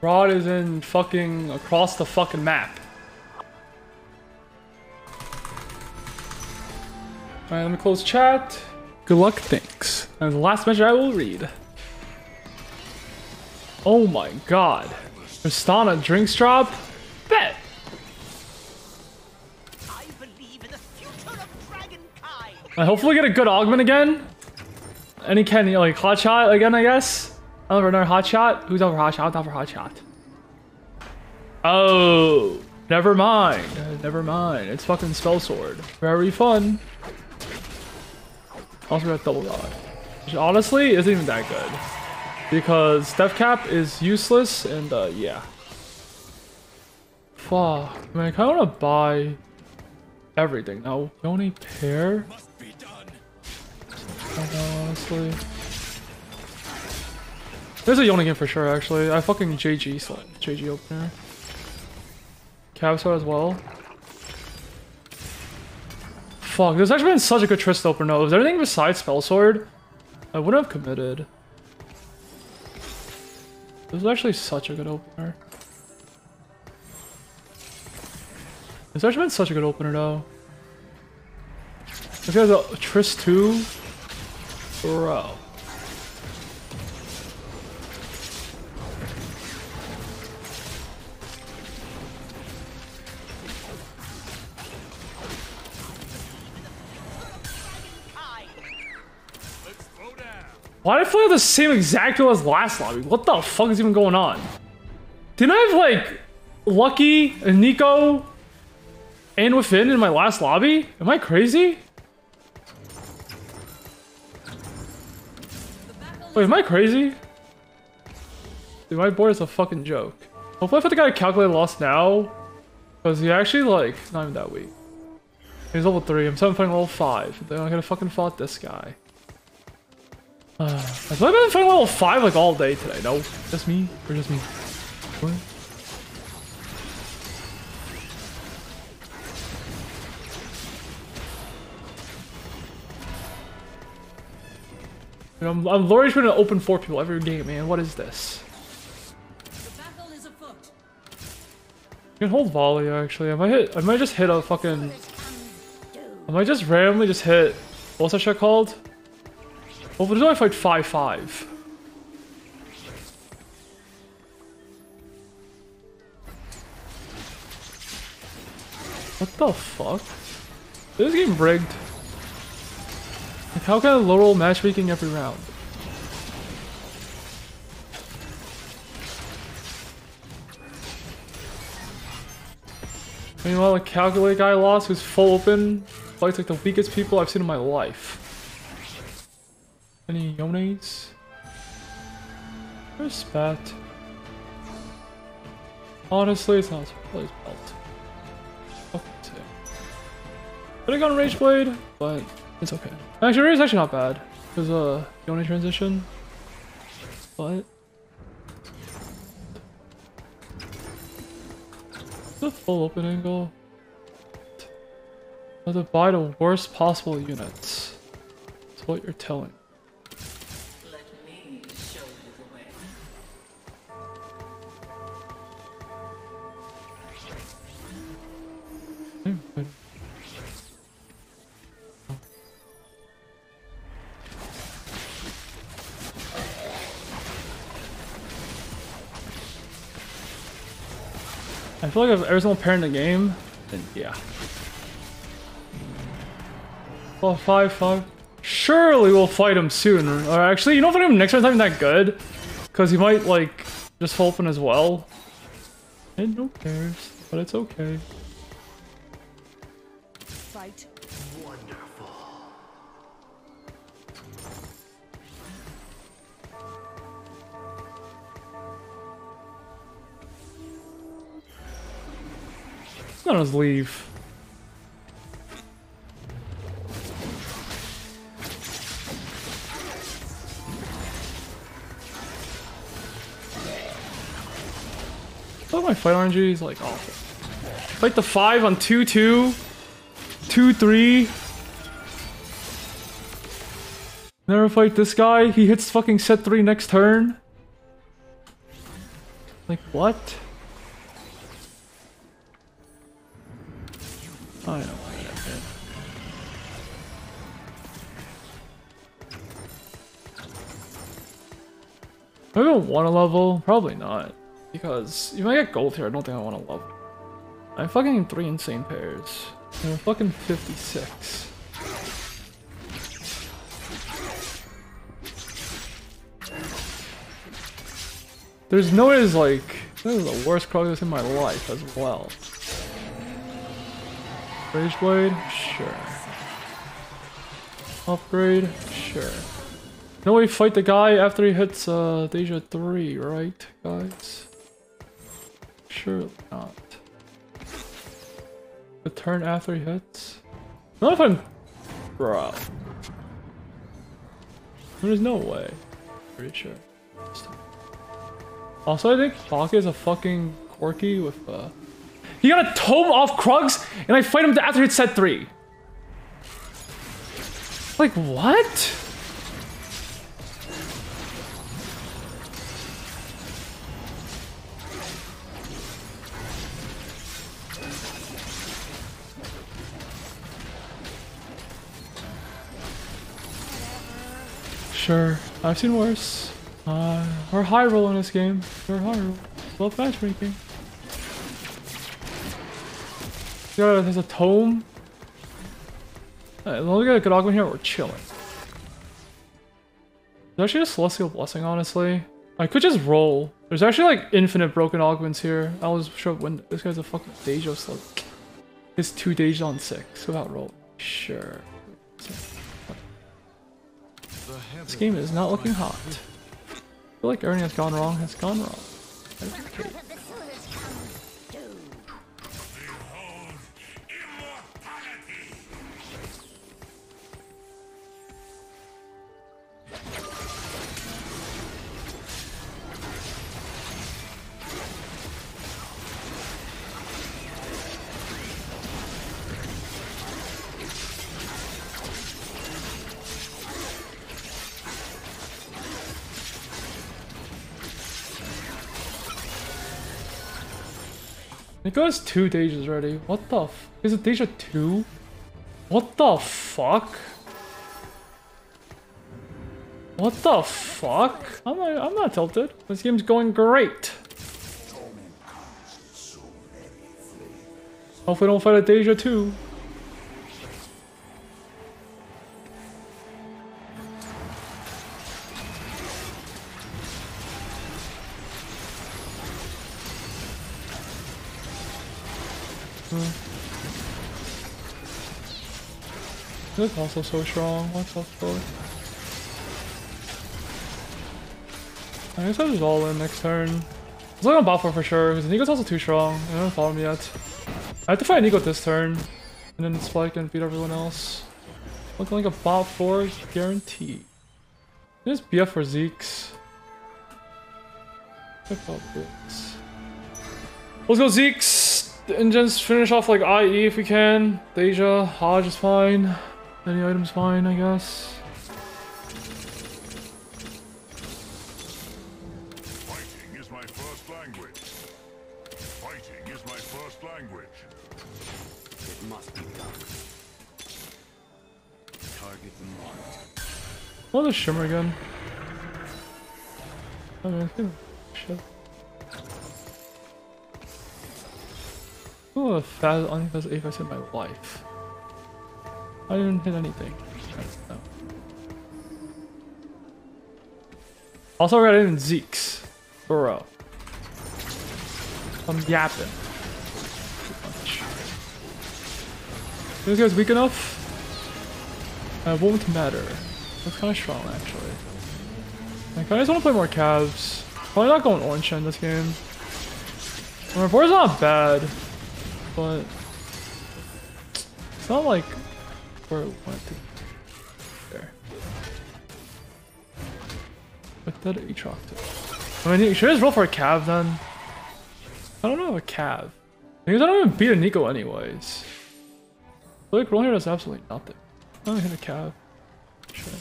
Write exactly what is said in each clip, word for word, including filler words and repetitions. Rod is in fucking across the fucking map. Alright, let me close chat. Good luck, thanks. And the last message I will read. Oh my god. Ristana drinks drop? Bet! I believe in the future of dragonkind. I hopefully get a good augment again. Any can like hot shot again, I guess. I'll have another hot shot. Who's out for hot shot? I'll down for hot shot. Oh, never mind. Never mind. It's fucking spellsword. Very fun. Also got double god, which honestly isn't even that good because Def Cap is useless and uh, yeah. Fuck, man. I kind of want to buy everything now. Yoni pair. Honestly. There's a Yonigan for sure, actually. I fucking J G slot. J G opener. Cavsword as well. Fuck, there's actually been such a good Trist opener. If there's anything besides Spellsword, I wouldn't have committed. This is actually such a good opener. It's actually been such a good opener, though. This guy's a Trist two. Bro. Why did I play the same exact as last lobby? What the fuck is even going on? Didn't I have like Lucky and Nico and Within in my last lobby? Am I crazy? Wait, am I crazy? Dude, my board is a fucking joke. Hopefully I put the guy calculated loss now. Because he actually, like, not even that weak. He's level three. I'm seven fighting level five. Then I could have fucking fought this guy. Uh, I feel like I've been fighting level five, like, all day today. No, just me? Or just me? What? I'm, I'm literally trying to open four people every game, man. What is this? The battle is afoot. You can hold volley, actually. I might hit. I might just hit a fucking. I might just randomly just hit. What's that shit called? Oh, but I fight five five. What the fuck? This game rigged. Like, how can I low-roll matchmaking every round? Meanwhile, the calculate guy lost who's full open fights like the weakest people I've seen in my life. Any Yonates? Where's Spat? Honestly, it's not his belt. Okay, sick. Could have gone Rage Blade, but it's okay. Actually, it's actually not bad. There's a Yone transition. But it's a full open angle. I have to buy the worst possible units. That's what you're telling. Let me show you the way. Mm-hmm. I feel like I've every single pair in the game, then yeah. Well, five, five. Surely we'll fight him soon. Or actually, you know what? Next time's not even that good, because he might like just fall open as well. And no cares, but it's okay. Fight. Wonderful. Let us leave. My fight R N G is like awful. Fight the five on two two, two three. Never fight this guy. He hits fucking set three next turn. Like, what? I don't know why that did. Do I even want to level? Probably not. Because if I get gold here, I don't think I want to level. I'm fucking three insane pairs. And I'm fucking fifty-six. There's no way it's like, this is the worst Krogos in my life as well. Rage Blade? Sure. Upgrade? Sure. No way fight the guy after he hits uh, Daeja three, right, guys? Surely not. The turn after he hits? Not if I'm... Bro. There's no way. Pretty sure. Also, I think Hawk is a fucking quirky with uh... He got a tome off Krugs, and I fight him after it's set three. Like, what? Sure, I've seen worse. Uh, we're high roll in this game. We're high roll. Love matchmaking. Yeah, there's a tome. Alright, as long as we get a good augment here, we're chilling. There's actually a Celestial Blessing, honestly. I could just roll. There's actually like infinite broken augments here. I'll just show up when this guy's a fucking Daeja slug. It's two Daeja on six without roll. Sure. This game is not looking hot. I feel like everything has gone wrong has gone wrong. Okay. It goes two Daejas already. What the f- Is it Daeja two? What the fuck? What the fuck? I'm not, I'm not tilted. This game's going great. Hopefully I don't fight a Daeja two. This is also so strong. What the fuck? I guess I'll just all in next turn. It's like on Balfour for sure, because Nico's also too strong. I don't follow him yet. I have to fight Nico this turn, and then Spike and beat everyone else. Looking like a bot four guarantee. There's B F for Zeke's. Let's go Zeke's! And just finish off like I E if we can. Daeja, Hodge is fine. Any item's fine, I guess. Fighting is my first language. Fighting is my first language. It must be done. Target marked. Oh, the shimmer again. I don't know. Shit. Ooh, a fast, only fast eight I hit my life. I didn't hit anything. No. Also, I got it in Zeke's. Bro. I'm yapping. This guy's weak enough. Uh, it won't matter. That's kind of strong, actually. Like, I just want to play more Cavs. Probably not going Orange Shen this game. My report's not bad, but it's not like. Where it went to. There. But that he chalked it. I mean, should I just roll for a Cav then? I don't know a Cav. Because I don't even beat a Nico anyways. So, like, rolling here does absolutely nothing. I'm gonna hit a Cav. Sure.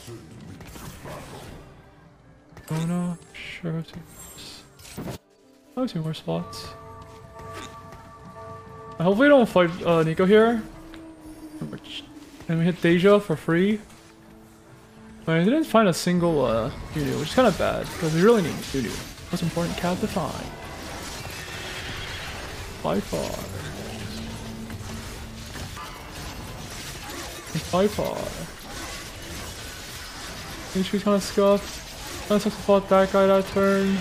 Oh no, sure. I have two more spots. I hopefully don't fight uh, Nico here. And we hit Daeja for free. I didn't find a single uh, Doo-Doo, which is kind of bad, because we really need Doo-Doo. Most important cat to find. By far. By far. H P's kind of scuffed. I supposed to fought that guy that turn.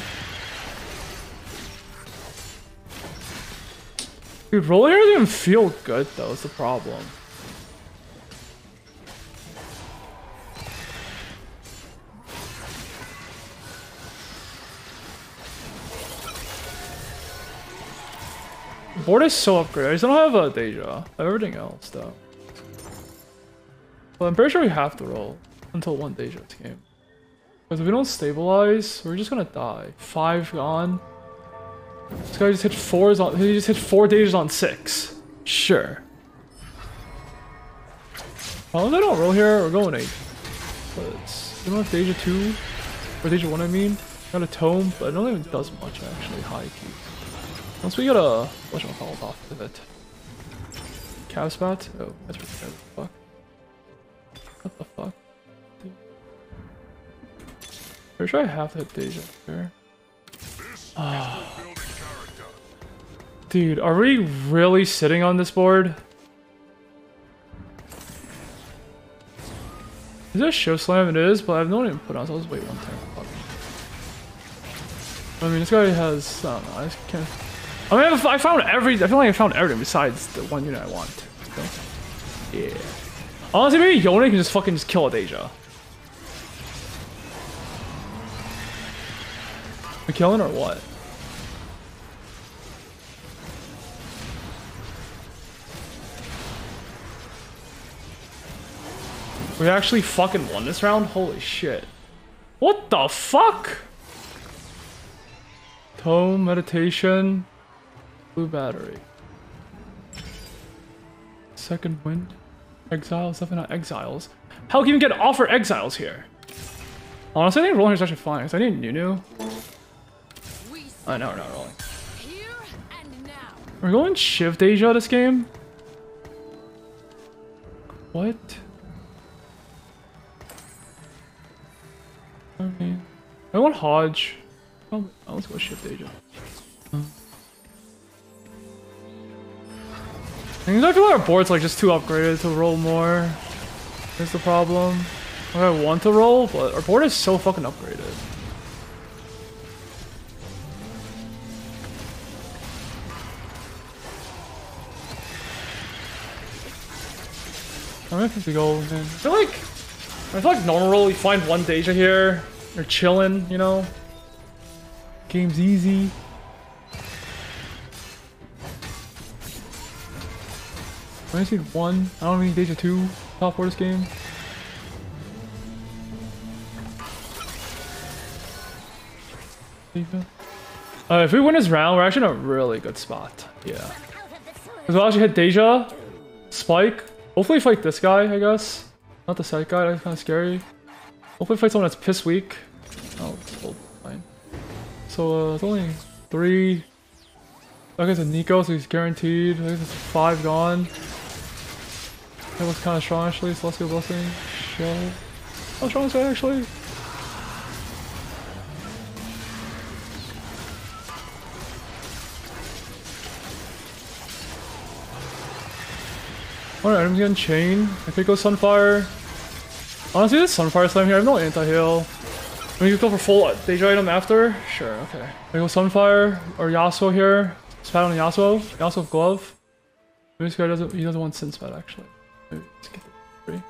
Dude, rolling here doesn't even feel good though, it's the problem. The board is so upgraded. I just don't have a Daeja. I have everything else though. But I'm pretty sure we have to roll until one Daeja this game. Because if we don't stabilize, we're just gonna die. Five gone. This guy just hit fours on. He just hit four Daejas on six. Sure. Well, if I don't roll here, we're going eight. But it's, I don't know if Daeja two or Daeja one. I mean, got a tome, but it don't even does much actually. High key. Once we get a whatchamacallit off of it. Cav spot. Oh, that's right. Fuck. What the fuck? Dude. Pretty sure I have to hit Daeja here. Ah. Dude, are we really sitting on this board? Is this show slam? It is, but I have no input on, so I'll just wait one turn. I mean, this guy has. I don't know. I just can't. I mean, I, I found every. I feel like I found everything besides the one unit I want. So, yeah. Honestly, maybe Yone can just fucking just kill a Daeja. We killing or what? We actually fucking won this round? Holy shit. What the fuck? Tome, meditation, blue battery. Second wind. Exiles, definitely not exiles. How can you get offer exiles here? Honestly, I think rolling here is actually fine, because I need Nunu. Oh no, we're not rolling. We're going Shiv Daeja this game? What? I mean, I want Hodge. Oh, let's go Shiv Daeja. Huh. I feel like our board's like just too upgraded to roll more. That's the problem. Like I want to roll, but our board is so fucking upgraded. I'm gonna have to go, man. I feel like, I feel like normal roll, you find one Daeja here. You're chilling, you know? Game's easy. I just need one. I don't need Daeja two top for this game. Uh, if we win this round, we're actually in a really good spot. Yeah. Because we'll actually hit Daeja, Spike. Hopefully fight this guy, I guess. Not the side guy, that's kind of scary. Hopefully fight someone that's piss weak. Oh, it's old. Fine. So, uh, it's only three. I guess it's Nico, so he's guaranteed. I guess it's five gone. That was kind of strong, actually. Celestial Blessing. Show. How strong is that, actually? Alright, I'm getting chain. I could go Sunfire. Honestly, this Sunfire Slam here, I have no anti-heal. I mean, you go for full Daeja item after? Sure, okay. I go Sunfire or Yasuo here. Spat on Yasuo. Yasuo with Glove. Maybe this guy doesn't, he doesn't want Sin Spat actually. Maybe let's get the three.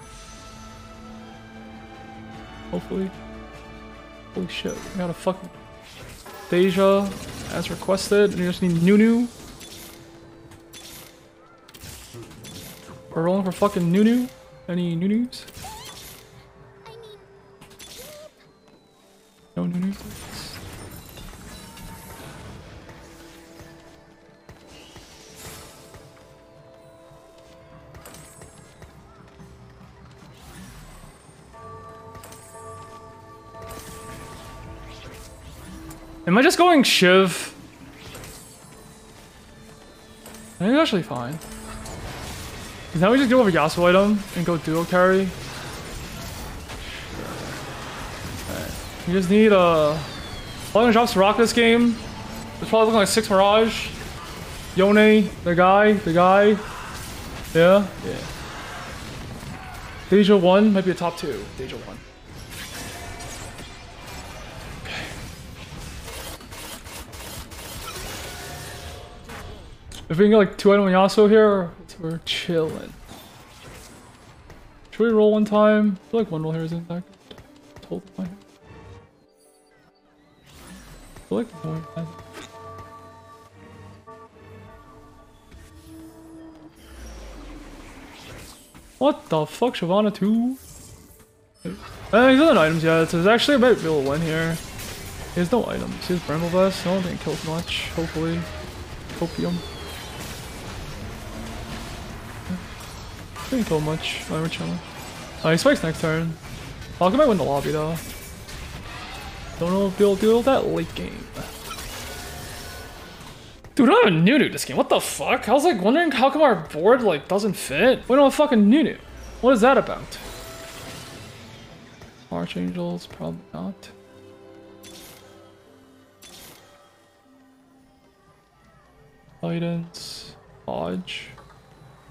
Hopefully. Holy shit, we got a fucking Daeja as requested. And we just need Nunu. We're rolling for fucking Nunu. Any Nunus? No Nunus? Am I just going Shiv? I think it's actually fine. Because now we just go over Yasuo item and go duo carry. Alright. We just need a... Uh, probably gonna drop Soraka this game. It's probably looking like six Mirage. Yone, the guy, the guy. Yeah? Yeah. Daeja one might be a top two. Daeja one. If we can get like two item Yasuo here, we're chilling. Should we roll one time? I feel like one roll here is intact. Hold my hand. I feel like no hand. What the fuck, Shyvana two? Uh, he's not on items yet, so there's actually a bit of a win here. He has no items. He has Bramble Vest. I don't think it kills much, hopefully. Copium. Didn't kill much. I were chilling. Uh, he spikes next turn. I'll come back win the lobby though. Don't know if he'll deal with that late game. Dude, I don't have a Nunu this game. What the fuck? I was like wondering how come our board like doesn't fit. We don't have fucking Nunu. What is that about? Archangels, probably not. Titans, Lodge,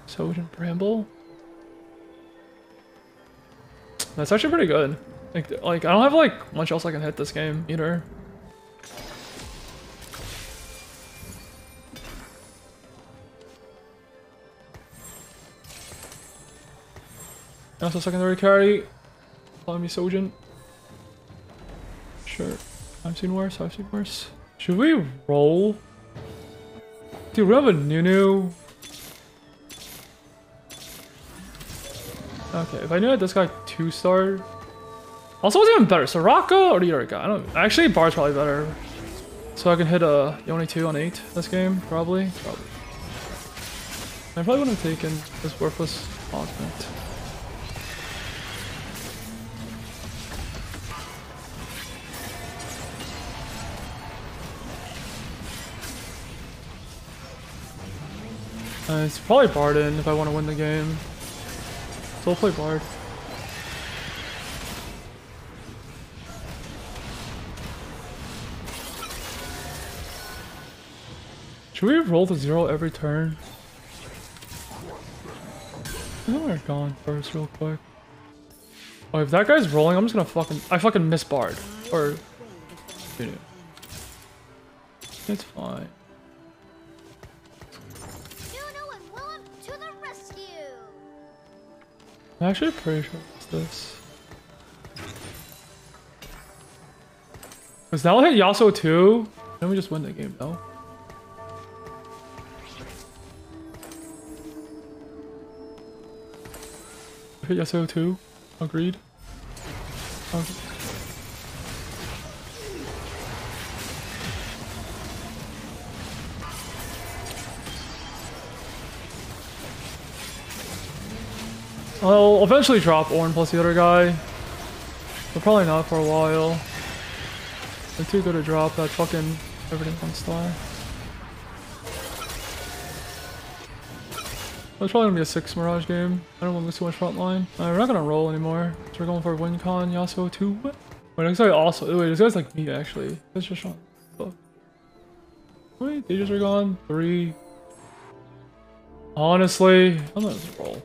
Sojourn Bramble. That's actually pretty good. Like, like I don't have like much else I can hit this game either. Also secondary carry. Follow me, Sojourn. Sure, I've seen worse. I've seen worse. Should we roll? Dude, we have a Nunu. Okay, if I knew that this guy two-starred. Also, what's even better, Soraka or the other guy? I don't. Actually, Bar's probably better. So I can hit a Yone two on eight this game, probably. Probably. I probably wouldn't have taken this worthless augment. Uh, it's probably Bard in if I want to win the game. So we'll play Bard. Should we roll to zero every turn? I think we're gone first real quick. Oh, if that guy's rolling, I'm just gonna fucking... I fucking miss Bard. Or... You know. It's fine. I'm actually pretty sure it's this. Because now I'll hit Yasuo too, then we just win the game though. Hit Yasuo too, agreed. Okay. I'll eventually drop Ornn plus the other guy, but probably not for a while. They're too good to drop that fucking everything one star. It's probably gonna be a six Mirage game. I don't want to lose too much frontline. Uh, we're not gonna roll anymore. So we're going for win con Yasuo two. Wait, this guy also. Wait, this guy's like me actually. That's just on. Fuck. Wait, they just are gone. Three. Honestly, I'm gonna just roll.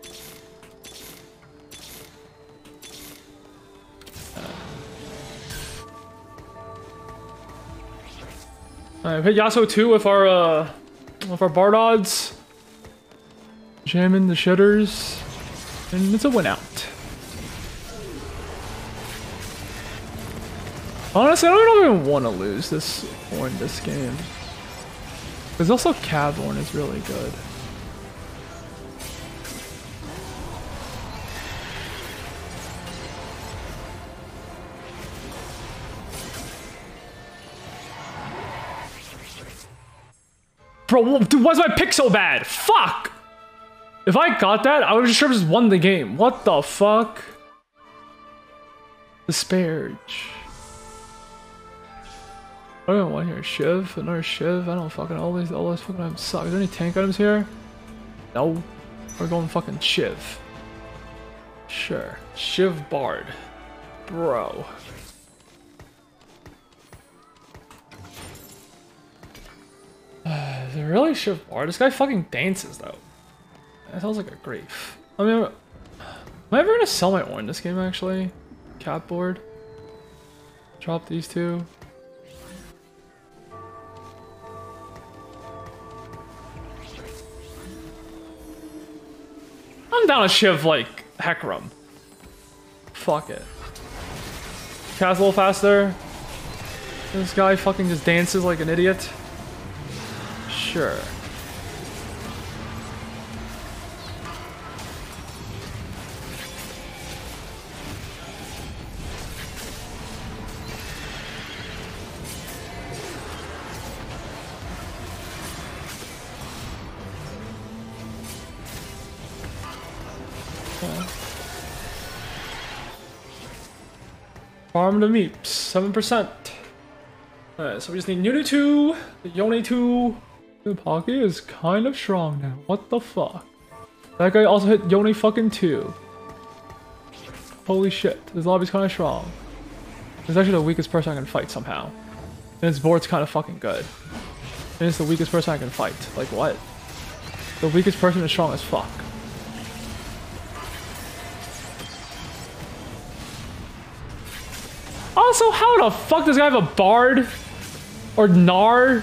Alright, hit Yasuo two with our uh with our Bard odds. Jamming the shitters. And it's a win out. Honestly, I don't even want to lose this Ornn this game. Because also Cav Ornn is really good. Bro, dude, why's my pick so bad? Fuck! If I got that, I would have just won the game. What the fuck? Disparage. I don't want here. Shiv, another Shiv. I don't fucking all these all these fucking items suck. Is there any tank items here? No. We're going fucking Shiv. Sure. Shiv Bard. Bro. Uh, is it really Shiv Bard? This guy fucking dances though. That sounds like a grief. I mean, am I ever gonna sell my ore in this game actually? Cat board. Drop these two. I'm down a Shiv like Hecarim. Fuck it. Cast a little faster. This guy fucking just dances like an idiot. Sure. Farm to meeps, seven percent. Alright, so we just need Nunu two, Yone two. Pocky is kind of strong now. What the fuck? That guy also hit Yone fucking two. Holy shit, this lobby's kind of strong. It's actually the weakest person I can fight somehow. And this board's kind of fucking good. And it's the weakest person I can fight. Like what? The weakest person is strong as fuck. Also, how the fuck does this guy have a Bard or Gnar in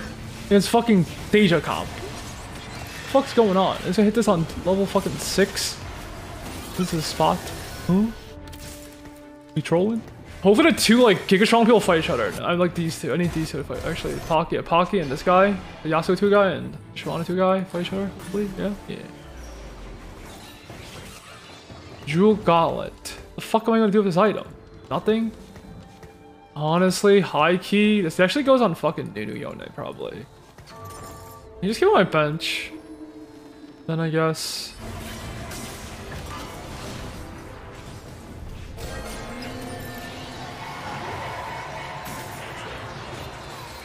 his fucking Daeja comp? What the fuck's going on? Is I hit this on level fucking six? This is a spot. Who? Be trolling? Hopefully the two like Giga Strong people fight each other. I like these two. I need these two to fight. Actually, Pocky, Pocky and this guy, the Yasuo two guy and Shivana two guy fight each other. Hopefully, yeah, yeah. Jewel Gauntlet. What the fuck am I gonna do with this item? Nothing. Honestly, high key. This actually goes on fucking Nunu Yone, probably. You just give my bench. Then I guess.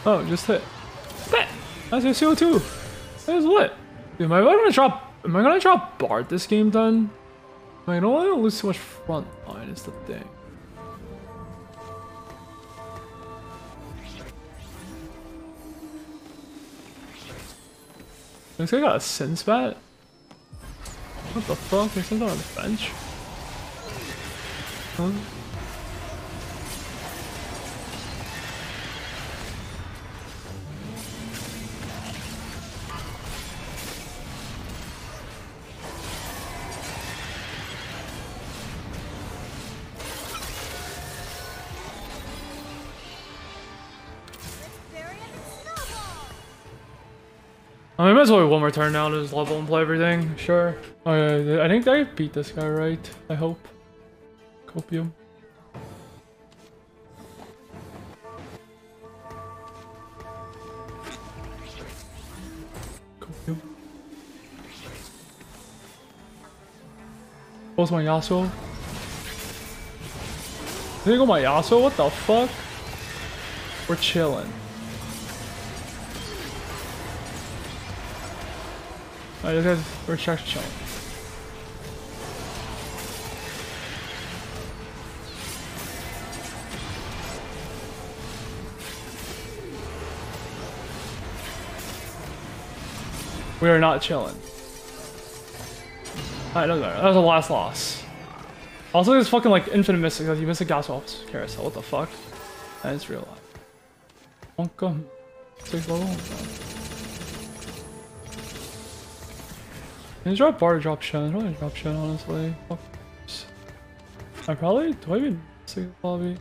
Oh, just hit. That. That's your C O two. That is lit. Dude, am I gonna drop? Am I gonna drop Bard this game? Then. I don't want to lose too much front line. Is the thing. This guy got a Sin Spat? What the fuck? There's something on the bench? Huh? I mean, I might as well wait one more turn now to just level and play everything. Sure. Okay, I think I beat this guy, right? I hope. Copium. Copium. What's my Yasuo? Did I go my Yasuo? What the fuck? We're chilling. Alright, this guy's we're extraction challenge. We are not chilling. Alright, doesn't matter. That was the last loss. Also, there's fucking like infinite misses because you missed a gas off carousel. What the fuck? That is real life. Wonka. Six level. Can I drop Bard or drop Shen? Probably drop Shen, honestly. Fuck. I probably... Do I even... Sick lobby?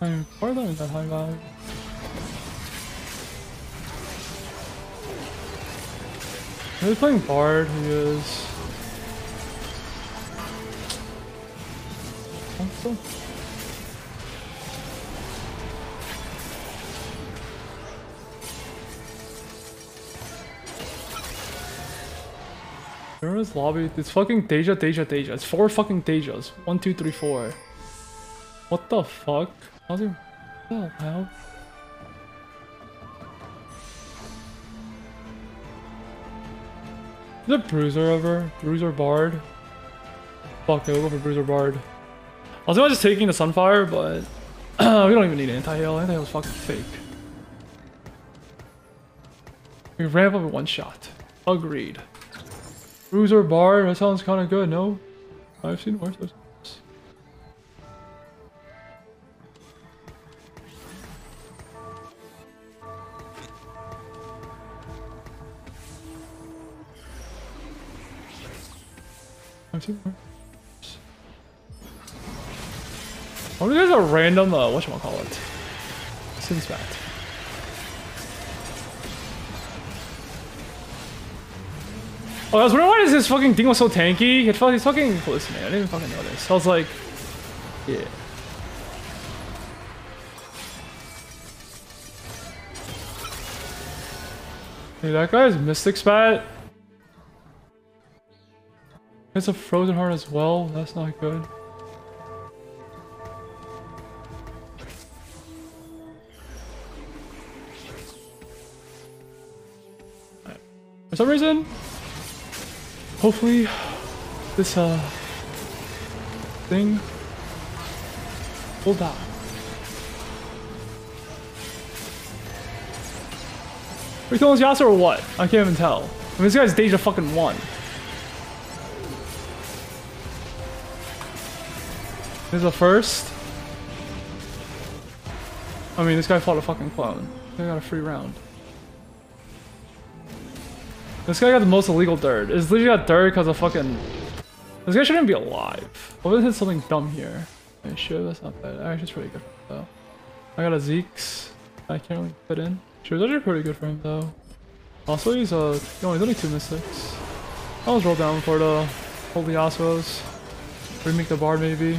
I mean, Bard isn't that high value. Are they playing Bard? He is... Cool. Remember this lobby? It's fucking Daeja, Daeja, Daeja. It's four fucking Daejas. One, two, three, four. What the fuck? How's he? What the hell? Is it Bruiser over? Bruiser Bard? Fuck, no, we'll go for Bruiser Bard. I was about just taking the Sunfire, but we don't even need anti-heal. Anti-heal is fucking fake. We ramp up in one shot. Agreed. Bruiser Bard, that sounds kind of good, no? I've seen worse. I've seen worse. Oh, there's a random, uh, whatchamacallit. Since that. Oh, I was wondering why this, this fucking thing was so tanky. It felt he's fucking hallucinating. I didn't even fucking know this. I was like, yeah. Hey, that guy's Mystic Spat. It's a Frozen Heart as well. That's not good. For some reason, hopefully this uh thing will die. Are we killing Yasuo or what? I can't even tell. I mean, this guy's Daeja fucking one. This is a first. I mean, this guy fought a fucking clone. They got a free round. This guy got the most illegal dirt. It's literally got dirt because of fucking... This guy shouldn't be alive. I'm gonna hit something dumb here. Wait, sure, that's not bad. Actually, it's pretty good for him, though. I got a Zeke's. I can't really fit in. Sure, that's actually pretty good for him, though. Also, he's uh, no, he's only two mystics. I'll just roll down for the hold the Yasuo's. Remake the Bard, maybe.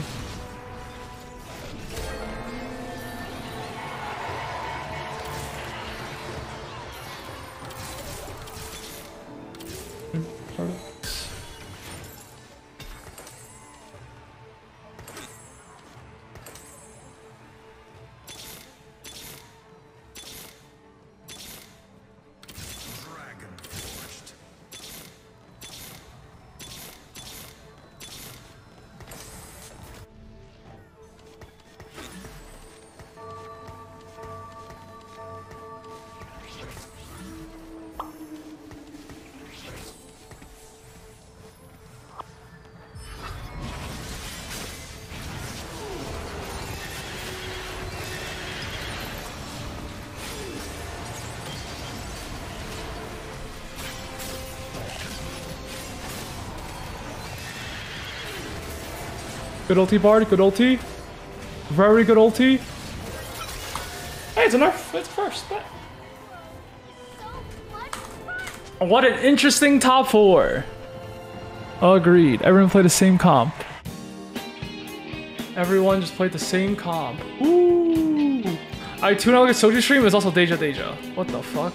Good ulti, Bard. Good ulti. Very good ulti. Hey, it's a nerf. It's first. But... What an interesting top four. Agreed. Everyone played the same comp. Everyone just played the same comp. Ooh. I tune out like a Soju stream. It's also Daeja Daeja. What the fuck?